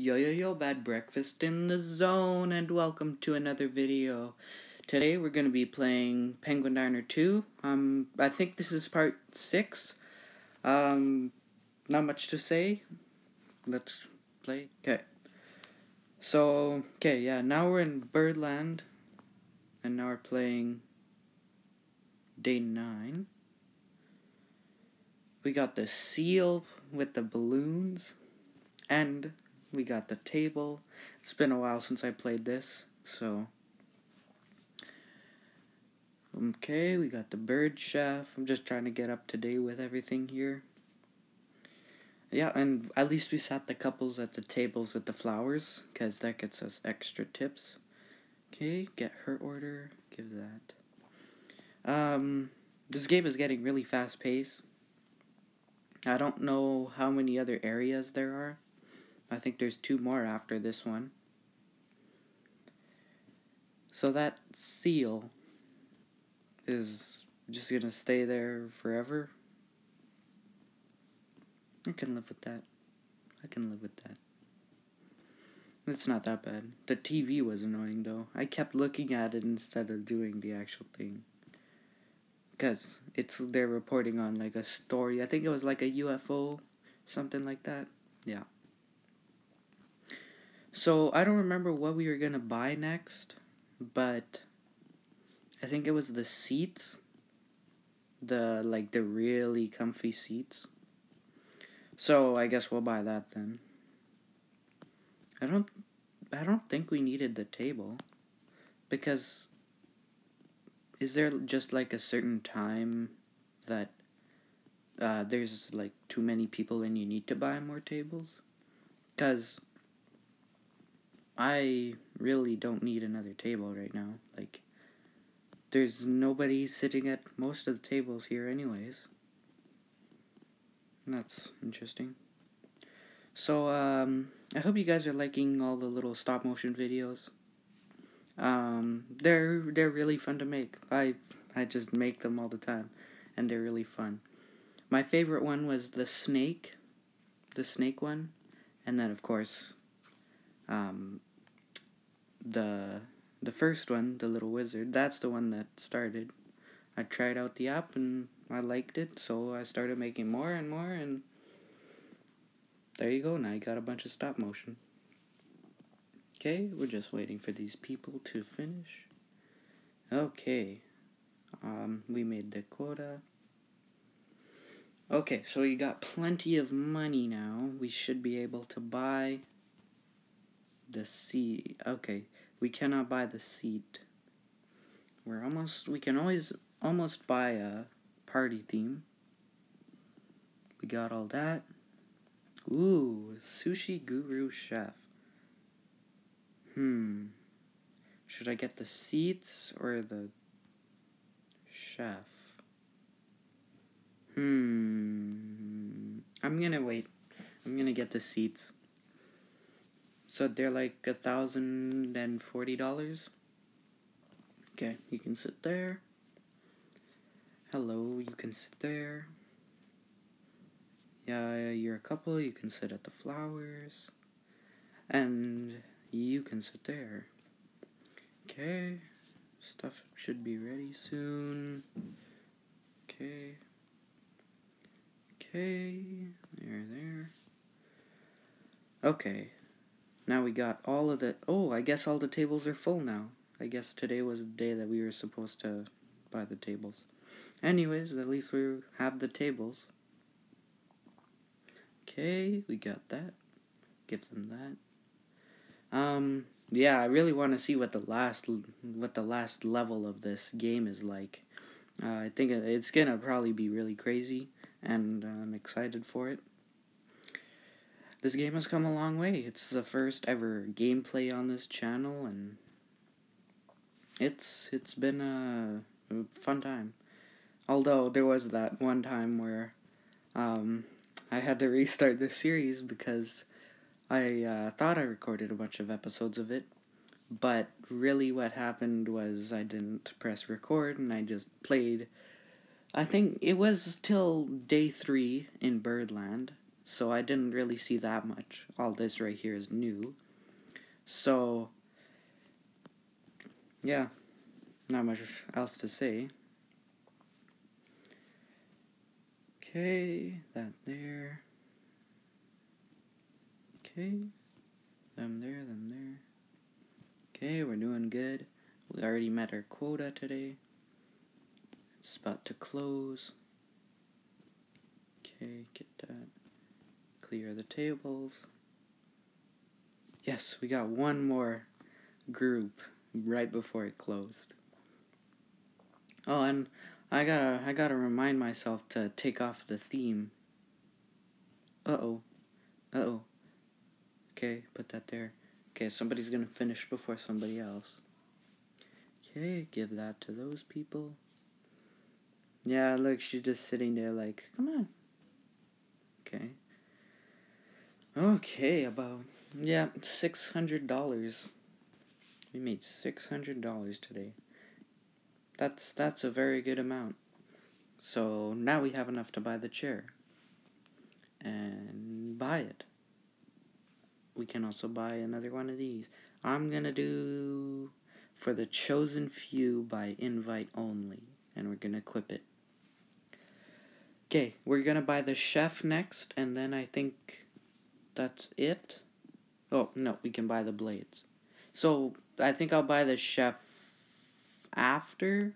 Yo, Bad Breakfast in the zone, and welcome to another video. Today we're going to be playing Penguin Diner 2. I think this is part 6. Not much to say. Let's play. Okay. So, okay, yeah, now we're in Birdland, and now we're playing Day 9. We got the seal with the balloons. And we got the table. It's been a while since I played this, so. Okay, we got the bird chef. I'm just trying to get up to date with everything here. Yeah, and at least we sat the couples at the tables with the flowers, because that gets us extra tips. Okay, get her order. Give that. This game is getting really fast-paced. I don't know how many other areas there are. I think there's 2 more after this one. So that seal is just gonna stay there forever. I can live with that. I can live with that. It's not that bad. The TV was annoying though. I kept looking at it instead of doing the actual thing. Because they're reporting on like a story. I think it was like a UFO, something like that. Yeah. So, I don't remember what we were going to buy next, but I think it was the seats, the really comfy seats. So, I guess we'll buy that then. I don't think we needed the table, because is there just like a certain time that there's like too many people and you need to buy more tables? 'Cause I really don't need another table right now. Like, there's nobody sitting at most of the tables here anyways. That's interesting. So, I hope you guys are liking all the little stop motion videos. They're really fun to make. I just make them all the time, and they're really fun. My favorite one was the snake one, and then of course, the first one, the little wizard, that's the one that started. I tried out the app and I liked it, so I started making more and more, and there you go, now you got a bunch of stop motion. Okay, we're just waiting for these people to finish. Okay, we made the quota. Okay, so we got plenty of money now. We should be able to buy the seat. Okay, we cannot buy the seat. We can almost buy a party theme. We got all that. Ooh, Sushi Guru Chef. Should I get the seats or the chef? I'm gonna wait. I'm gonna get the seats. So they're like $1,040. Okay, you can sit there. Hello, you can sit there. Yeah, you're a couple, you can sit at the flowers. And you can sit there. Okay, stuff should be ready soon. Okay, there. Okay. Now we got all of the... Oh, I guess all the tables are full now. I guess today was the day that we were supposed to buy the tables. Anyways, at least we have the tables. Okay, we got that. Give them that. Yeah, I really want to see what the last level of this game is like. I think it's gonna probably be really crazy, and I'm excited for it. This game has come a long way. It's the first ever gameplay on this channel, and it's been a fun time. Although there was that one time where I had to restart this series because I thought I recorded a bunch of episodes of it, but really what happened was I didn't press record and I just played. I think it was till day 3 in Birdland. so I didn't really see that much. All this right here is new. So, yeah, not much else to say. Okay, that there. Okay, them there, them there. Okay, we're doing good. We already met our quota today. It's about to close. Okay, get that. Clear the tables. Yes, we got one more group right before it closed. Oh, and I gotta remind myself to take off the theme. Uh-oh. Okay, put that there. Okay, somebody's gonna finish before somebody else. Okay, give that to those people. Yeah, look, she's just sitting there like, come on. Okay. Okay, about, yeah, $600. We made $600 today. That's a very good amount. So now we have enough to buy the chair. And buy it. We can also buy another one of these. I'm gonna do for the chosen few by invite only. And we're gonna equip it. Okay, we're gonna buy the chef next, and then I think that's it. Oh, no, we can buy the blades. So, I think I'll buy the chef after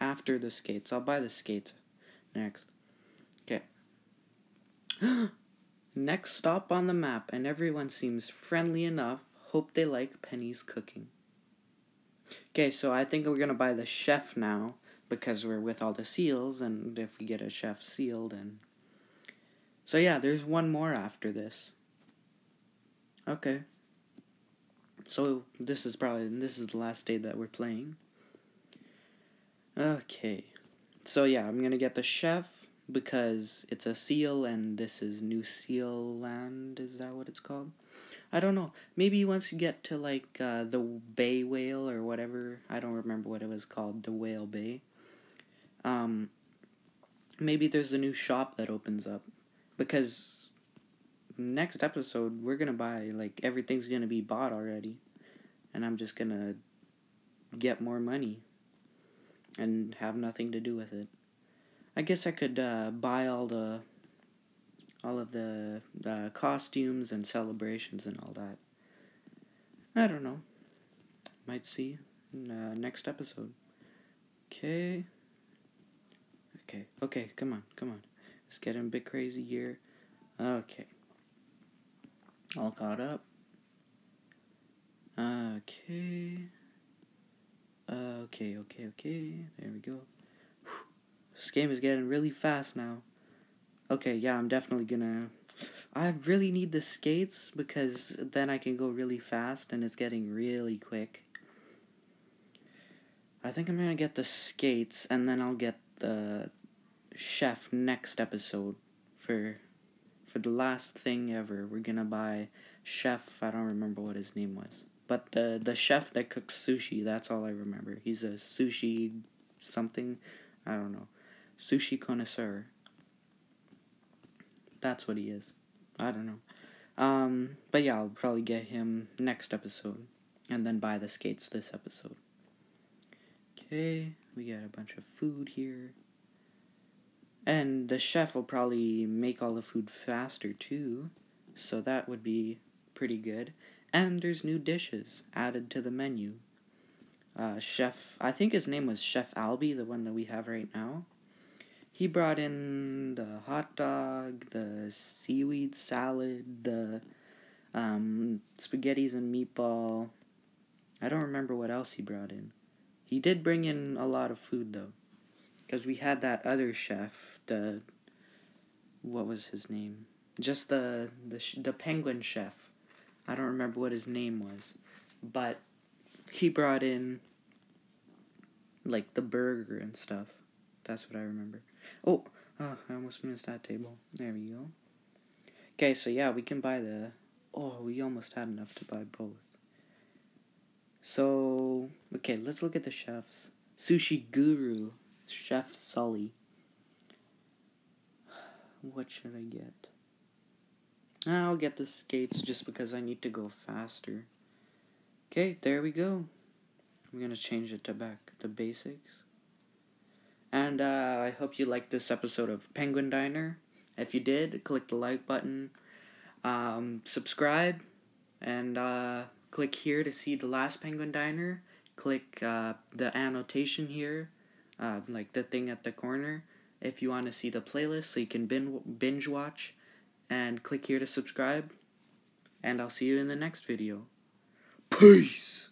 the skates. I'll buy the skates next. Okay. Next stop on the map, and everyone seems friendly enough. Hope they like Penny's cooking. Okay, so I think we're gonna buy the chef now, because we're with all the seals, and if we get a chef seal, then... So yeah, there's one more after this. Okay. So this is the last day that we're playing. Okay. So yeah, I'm gonna get the chef, because it's a seal, and this is New Zealand, is that what it's called? I don't know. Maybe once you get to, like, the Bay Whale or whatever, I don't remember what it was called, the Whale Bay. Maybe there's a new shop that opens up, because next episode, we're gonna buy, like, everything's gonna be bought already, and I'm just gonna get more money and have nothing to do with it. I guess I could buy all of the costumes and celebrations and all that. I don't know. Might see in next episode. Okay. Okay, come on. It's getting a bit crazy here. Okay. All caught up. Okay. There we go. This game is getting really fast now. Okay, yeah, I'm definitely gonna... I really need the skates, because then I can go really fast, and it's getting really quick. I think I'm gonna get the skates, and then I'll get the chef next episode. For the last thing ever, we're gonna buy Chef, I don't remember what his name was. But the chef that cooks sushi, that's all I remember. He's a sushi something... I don't know. Sushi connoisseur. That's what he is. I don't know. But yeah, I'll probably get him next episode. And then buy the skates this episode. Okay, we got a bunch of food here. And the chef will probably make all the food faster too. So that would be pretty good. And there's new dishes added to the menu. Chef, I think his name was Chef Albi, the one that we have right now. He brought in the hot dog, the seaweed salad, the spaghettis and meatball. I don't remember what else he brought in. He did bring in a lot of food, though. Because we had that other chef, the... What was his name? Just the penguin chef. I don't remember what his name was. But... He brought in, like, the burger and stuff. That's what I remember. Oh, I almost missed that table. There we go. Okay, so yeah, we can buy the... Oh, we almost had enough to buy both. So, okay, let's look at the chefs. Sushi Guru, Chef Sully. What should I get? I'll get the skates just because I need to go faster. Okay, there we go. I'm gonna change it to back to basics. And I hope you liked this episode of Penguin Diner. If you did, click the like button, subscribe, and click here to see the last Penguin Diner. Click the annotation here, like the thing at the corner, if you want to see the playlist so you can binge watch. And click here to subscribe, and I'll see you in the next video. Peace!